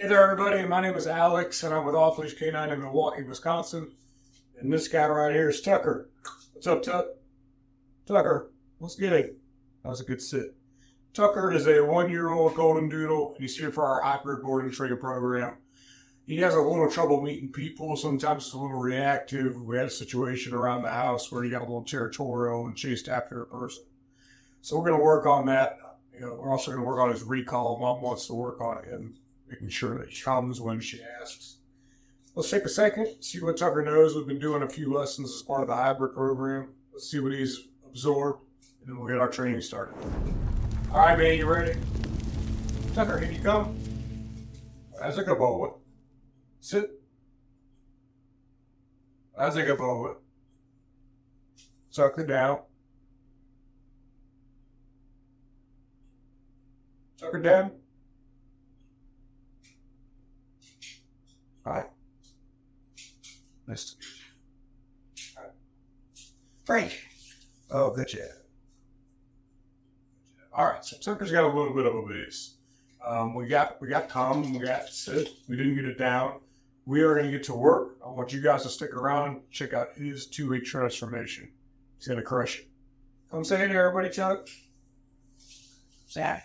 Hey there, everybody. My name is Alex, and I'm with Off Leash K9 in Milwaukee, Wisconsin. And this guy right here is Tucker. What's up, Tucker? Let's get him. That was a good sit. Tucker is a 1-year-old Goldendoodle, and he's here for our hybrid boarding training program. He has a little trouble meeting people. Sometimes it's a little reactive. We had a situation around the house where he got a little territorial and chased after a person. So we're going to work on that. We're also going to work on his recall. Mom wants to work on him, making sure that he comes when she asks. Let's take a second, see what Tucker knows. We've been doing a few lessons as part of the hybrid program. Let's see what he's absorbed, and then we'll get our training started. All right, man, you ready? Tucker, here you come. That's a good boy. Sit. That's a good boy. Tucker down. Tucker down. All right. Nice. All right. Frank. Oh, good job. All right. So Tucker's got a little bit of a base. We got calm. We got sit. We didn't get it down. We are going to get to work. I want you guys to stick around. Check out his 2-week transformation. He's going to crush it. Come say hey to everybody, Tuck. Say hi.